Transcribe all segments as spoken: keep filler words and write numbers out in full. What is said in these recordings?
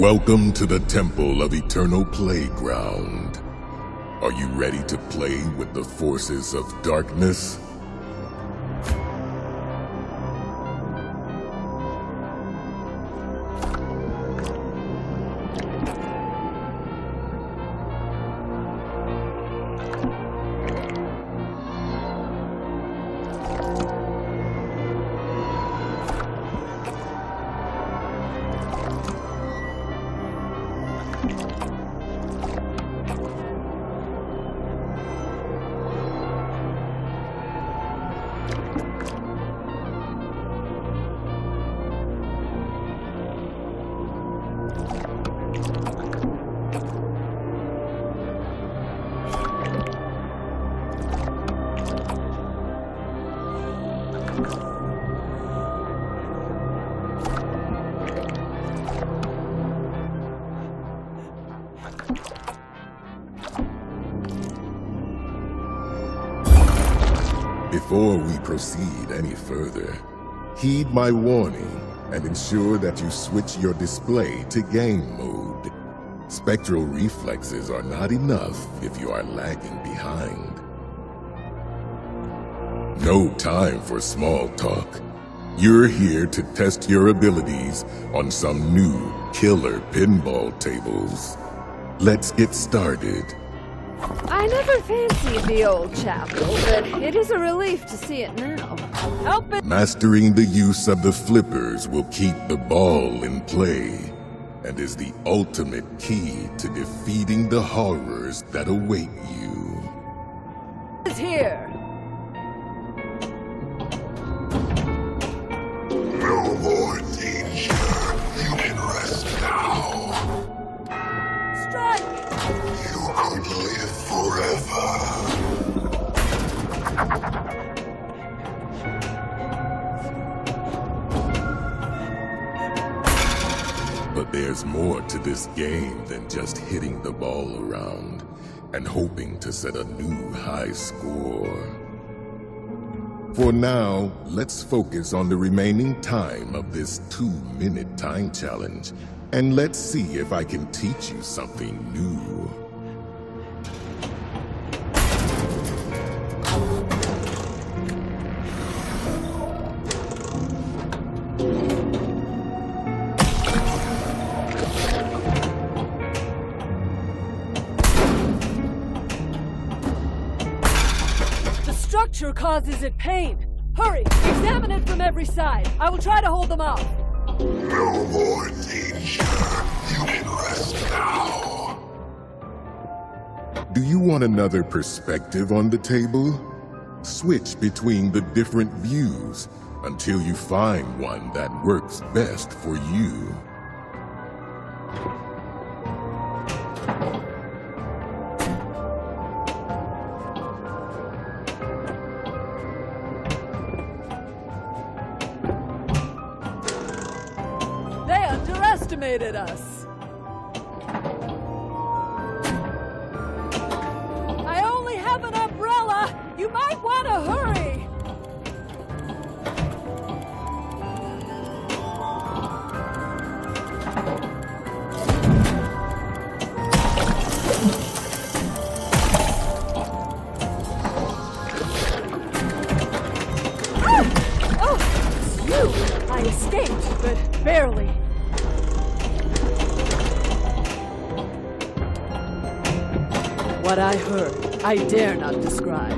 Welcome to the Temple of Eternal Playground. Are you ready to play with the forces of darkness? Before we proceed any further, heed my warning and ensure that you switch your display to game mode. Spectral reflexes are not enough if you are lagging behind. No time for small talk. You're here to test your abilities on some new killer pinball tables. Let's get started. I never fancied the old chapel, but it is a relief to see it now. Open. Mastering the use of the flippers will keep the ball in play and is the ultimate key to defeating the horrors that await you. It's here. No more danger. You can rest now. Strike! You could live forever. But there's more to this game than just hitting the ball around and hoping to set a new high score. For now, let's focus on the remaining time of this two-minute time challenge. And let's see if I can teach you something new. The structure causes it pain. Hurry, examine it from every side. I will try to hold them off. No more danger. You can rest now. Do you want another perspective on the table? Switch between the different views until you find one that works best for you. Us. I only have an umbrella. You might want to hurry. Ah! Oh, it's you. I escaped, but barely. What I heard, I dare not describe.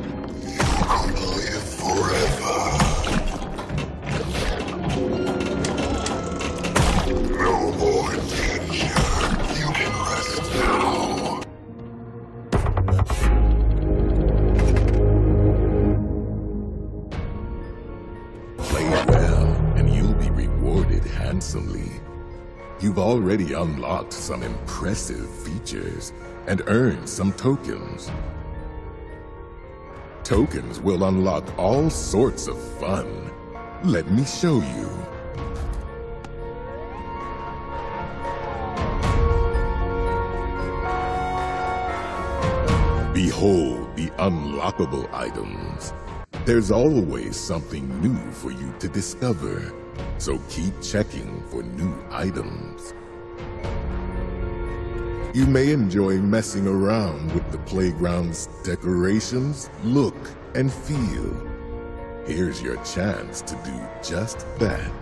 You could live forever. No more danger. You can rest now. Play well, and you'll be rewarded handsomely. You've already unlocked some impressive features and earn some tokens. Tokens will unlock all sorts of fun. Let me show you. Behold the unlockable items. There's always something new for you to discover, so keep checking for new items. You may enjoy messing around with the playground's decorations, look, and feel. Here's your chance to do just that.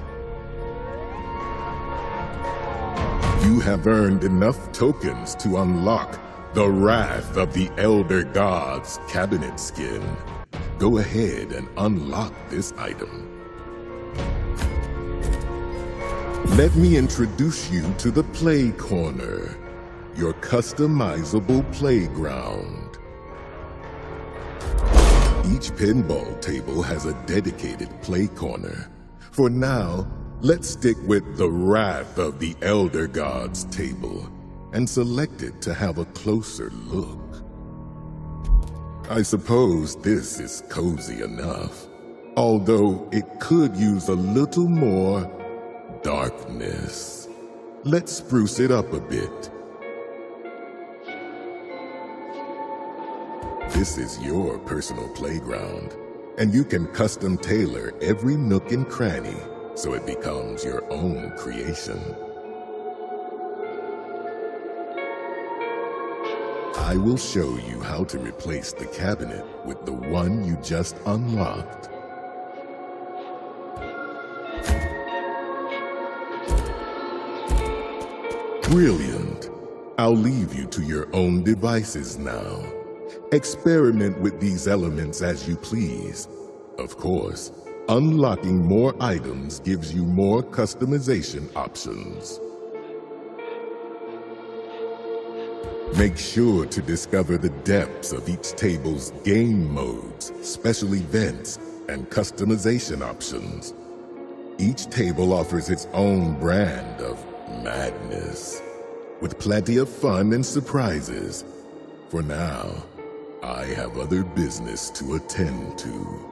You have earned enough tokens to unlock the Wrath of the Elder Gods cabinet skin. Go ahead and unlock this item. Let me introduce you to the Play Corner, your customizable playground. Each pinball table has a dedicated play corner. For now, let's stick with the Wrath of the Elder Gods table and select it to have a closer look. I suppose this is cozy enough, although it could use a little more darkness. Let's spruce it up a bit. This is your personal playground, and you can custom tailor every nook and cranny so it becomes your own creation. I will show you how to replace the cabinet with the one you just unlocked. Brilliant! I'll leave you to your own devices now. Experiment with these elements as you please. Of course, unlocking more items gives you more customization options. Make sure to discover the depths of each table's game modes, special events, and customization options. Each table offers its own brand of madness, with plenty of fun and surprises. For now, I have other business to attend to.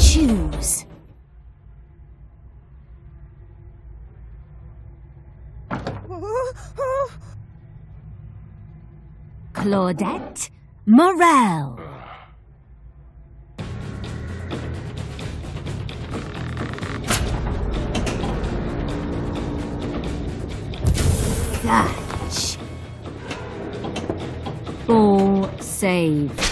Choose. Claudette Morel. Catch. Ball saved.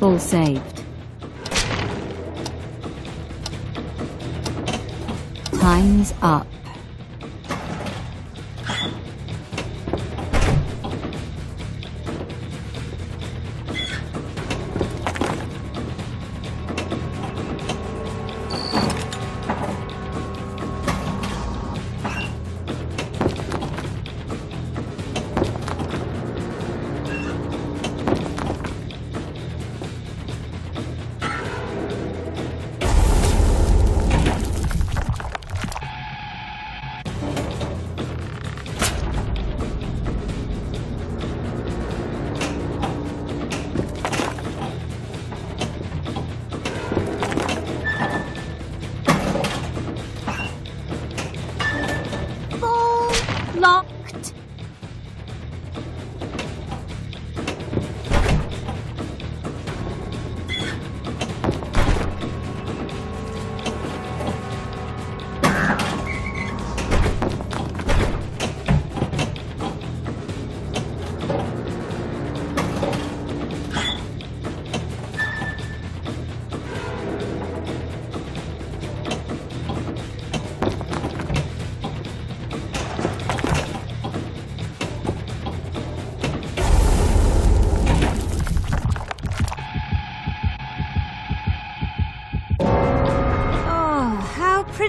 All saved. Time's up.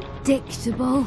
Predictable.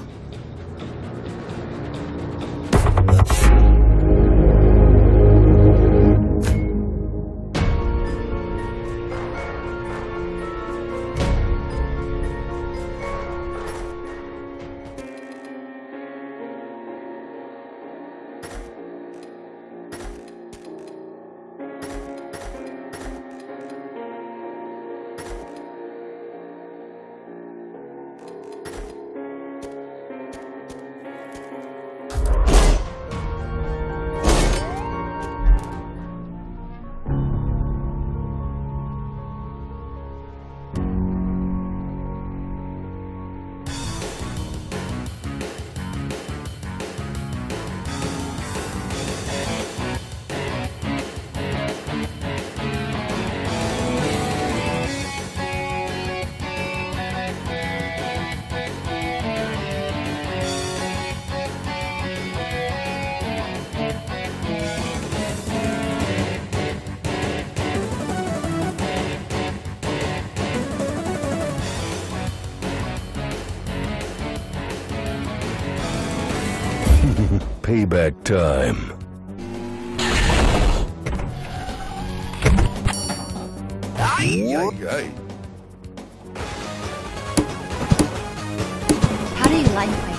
Payback time. Aye, aye, aye. How do you like my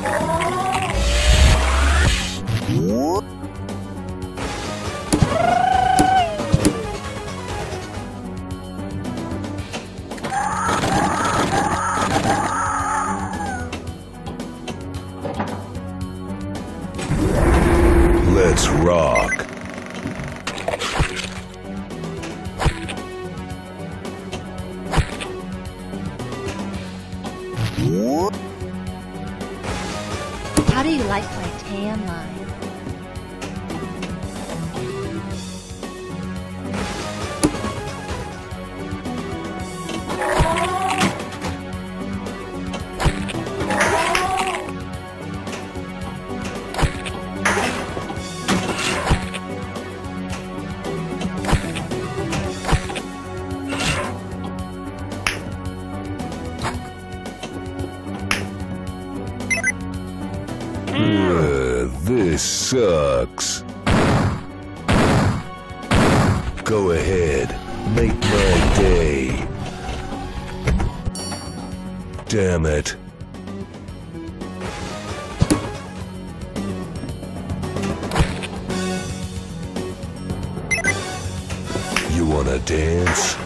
tail? Let's rock. How do you like my tan line? This sucks. Go ahead, make my day. Damn it. You wanna dance?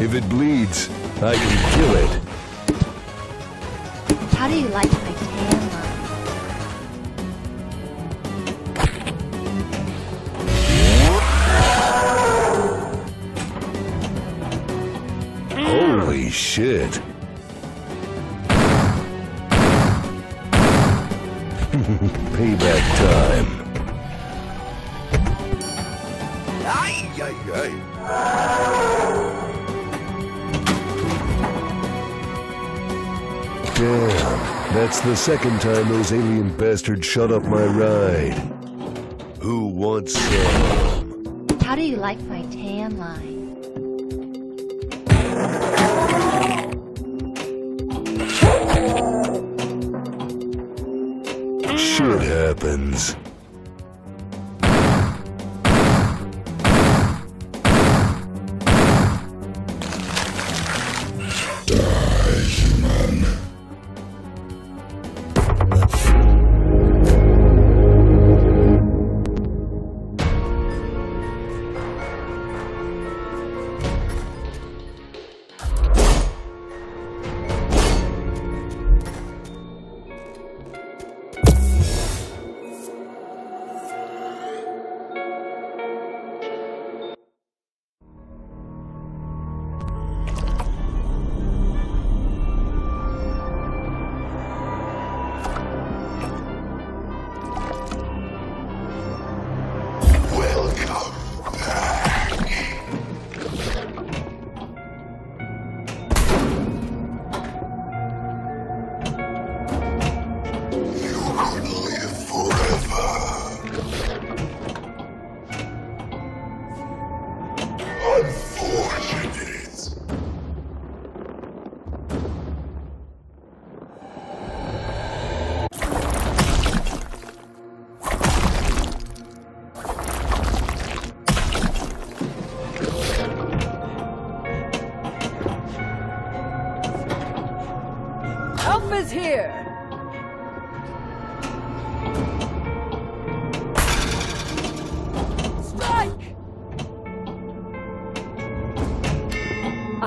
If it bleeds, I can kill it. How do you like my tan line? Holy shit. Payback time. Aye, aye, aye. Damn, that's the second time those alien bastards shut up my ride. Who wants some? How do you like my tan line? Shit happens. Die, human. Unfortunate.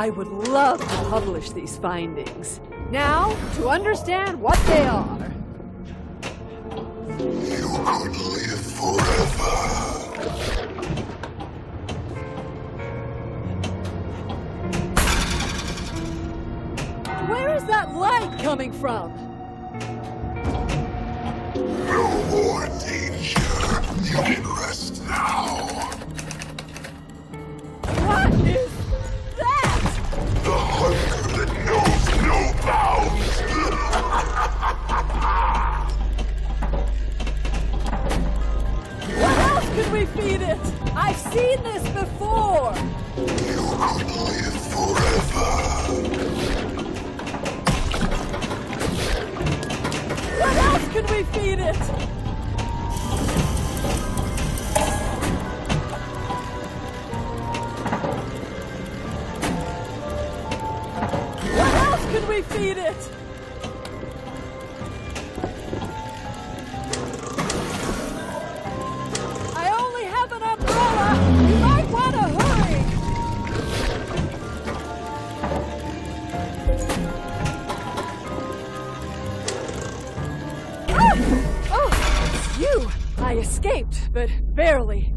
I would love to publish these findings. Now, to understand what they are. You could live forever. Where is that light coming from? No more danger. You can rest now. What is that? The hunger that knows no bounds. What else could we feed it? I've seen this before. You could live forever. What else could we feed it? We feed it. I only have an umbrella. You might want to hurry. Ah! Oh, it's you. I escaped, but barely.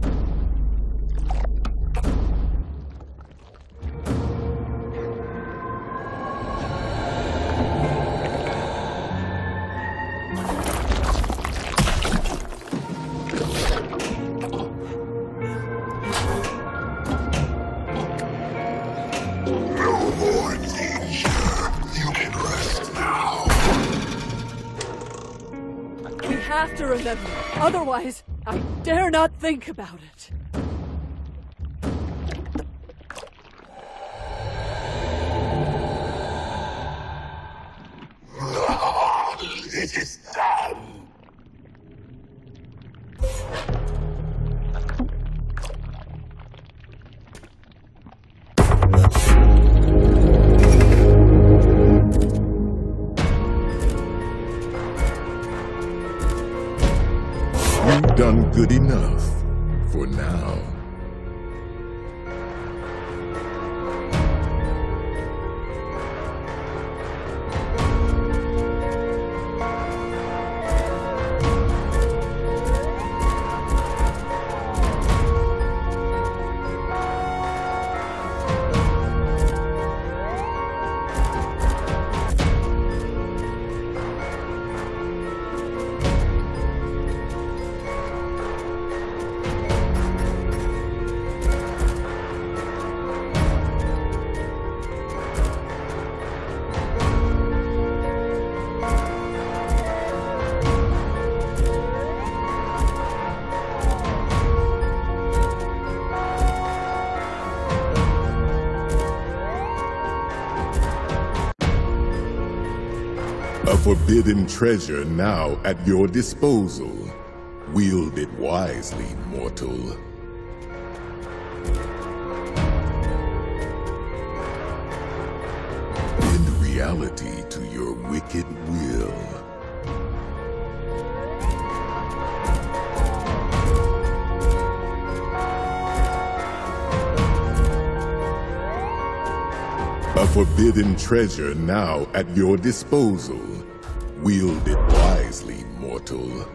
Otherwise, I dare not think about it. It is done. Done good enough for now. Forbidden treasure now at your disposal. Wield it wisely, mortal. Bend reality to your wicked will. A forbidden treasure now at your disposal. Wield it wisely, mortal.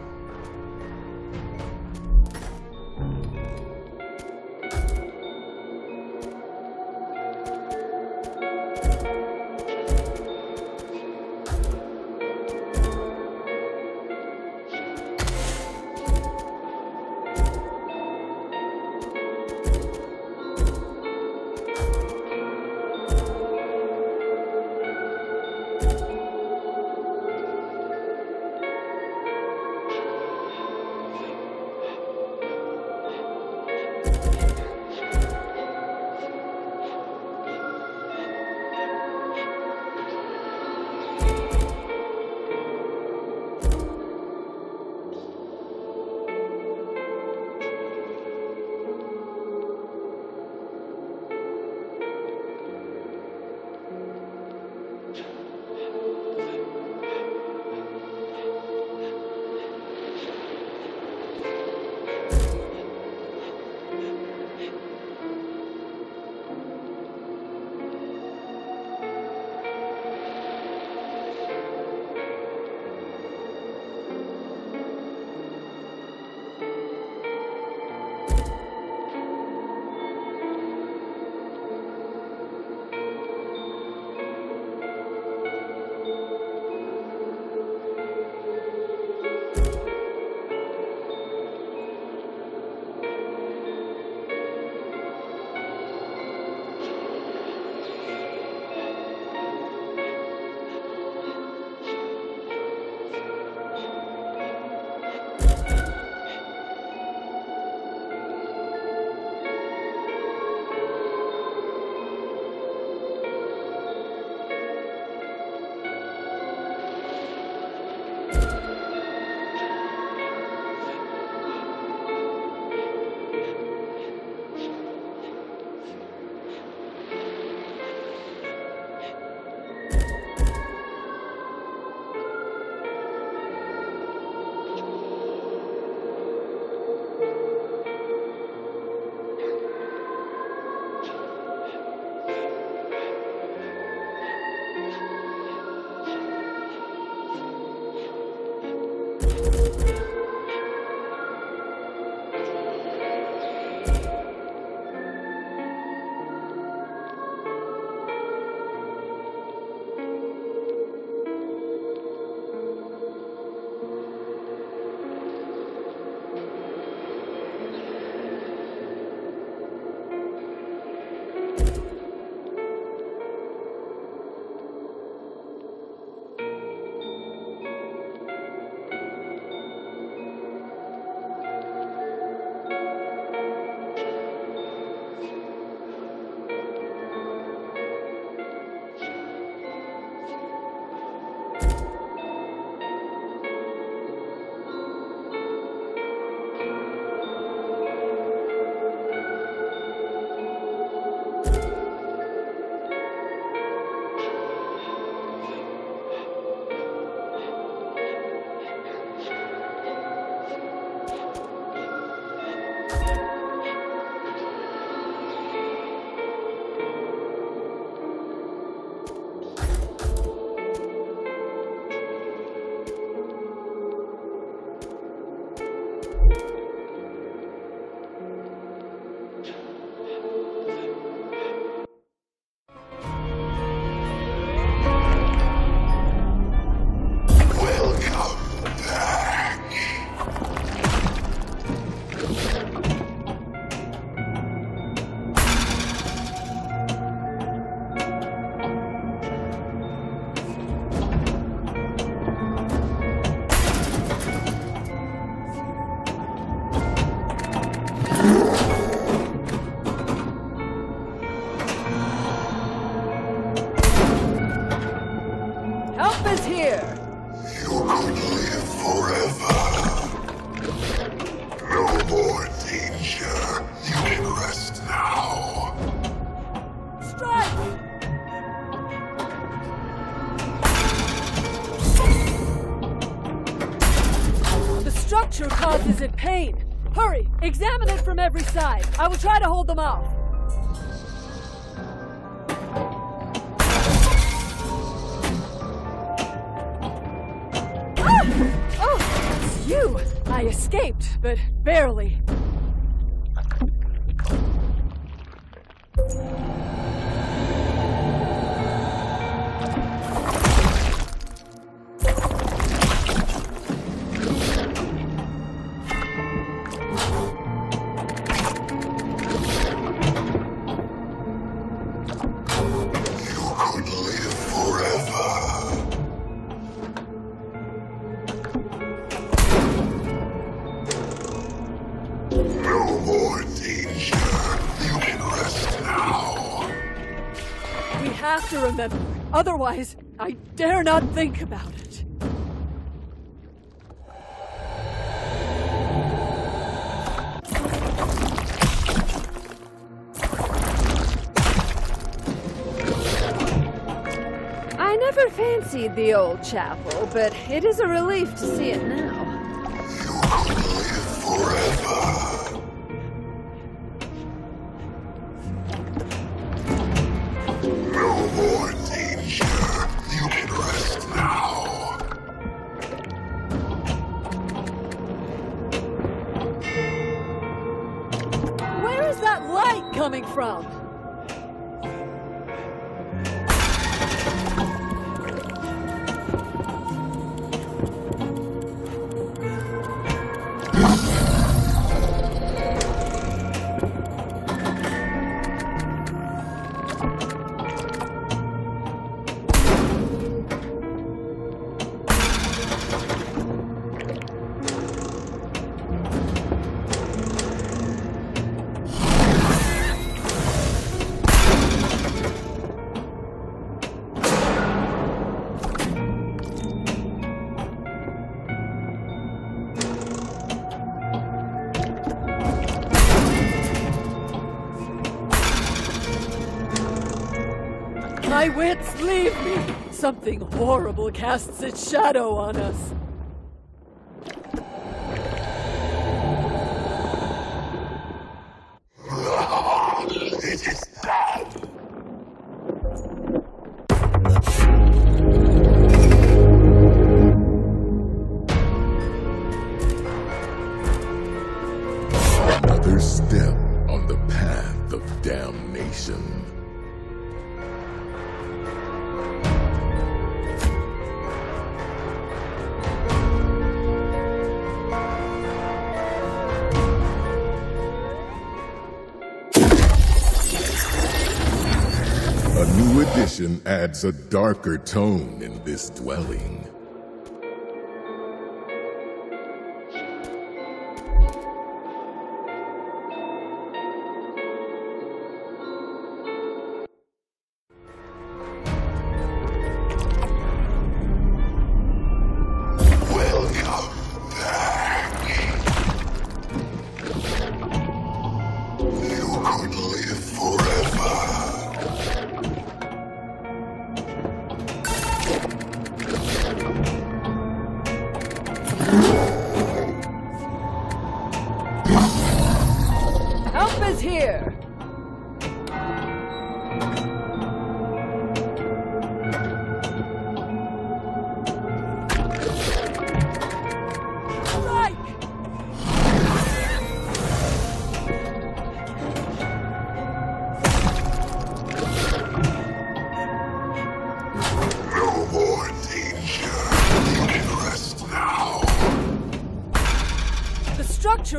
coming in from every side. I will try to hold them off. Ah! Oh, it's you. I escaped, but barely. Remember. Otherwise, I dare not think about it. I never fancied the old chapel, but it is a relief to see it now. You could live forever. My wits leave me! Something horrible casts its shadow on us. Adds a darker tone in this dwelling.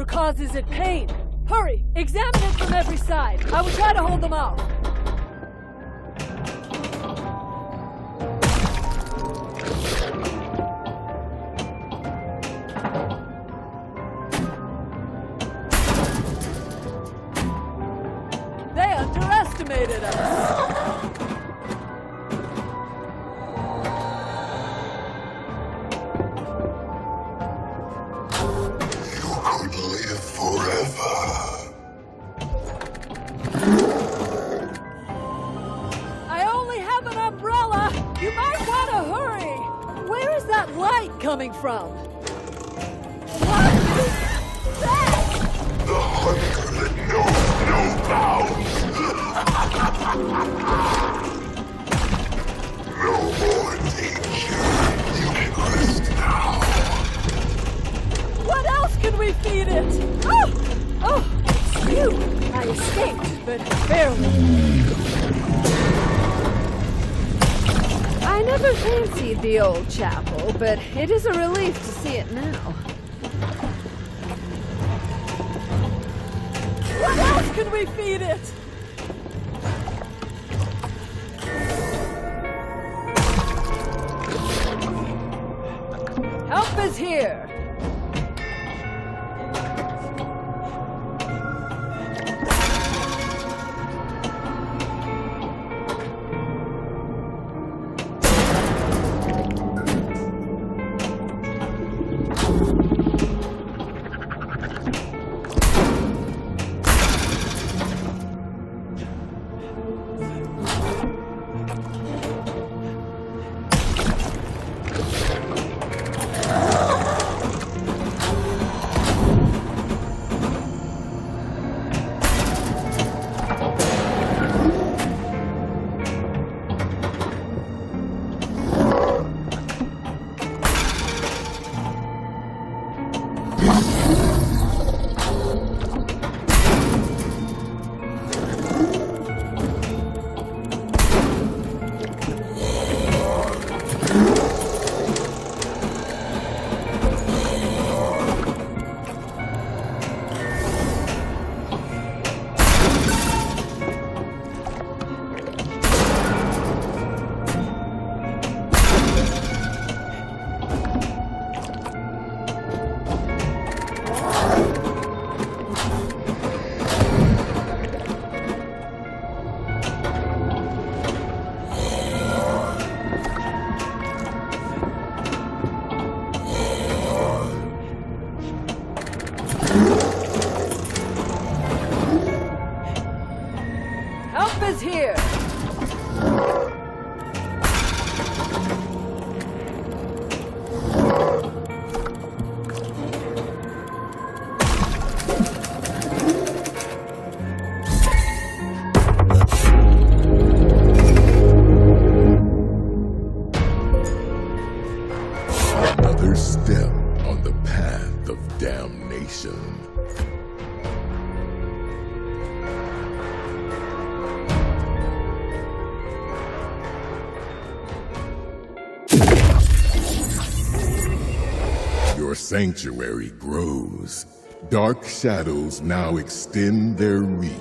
Causes it pain. Hurry, examine it from every side. I will try to hold them off. They underestimated us. Coming from? What is that? The heart but barely. I never fancied the old chapel, but it is a relief to see it now. What else can we feed it? Help is here. Sanctuary grows. Dark shadows now extend their reach.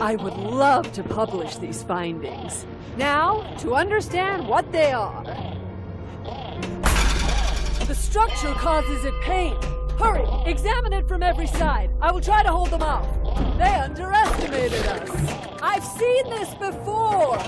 I would love to publish these findings. Now, to understand what they are. The structure causes it pain. Hurry, examine it from every side. I will try to hold them off. They underestimated us. I've seen this before.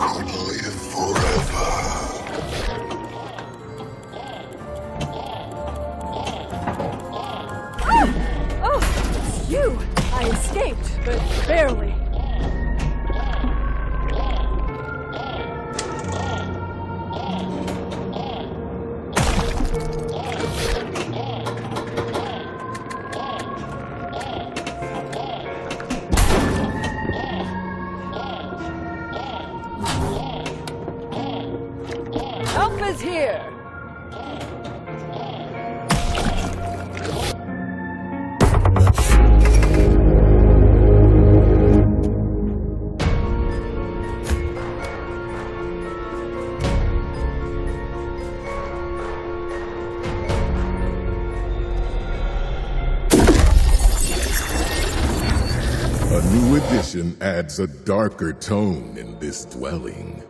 Live for is here. A new addition adds a darker tone in this dwelling.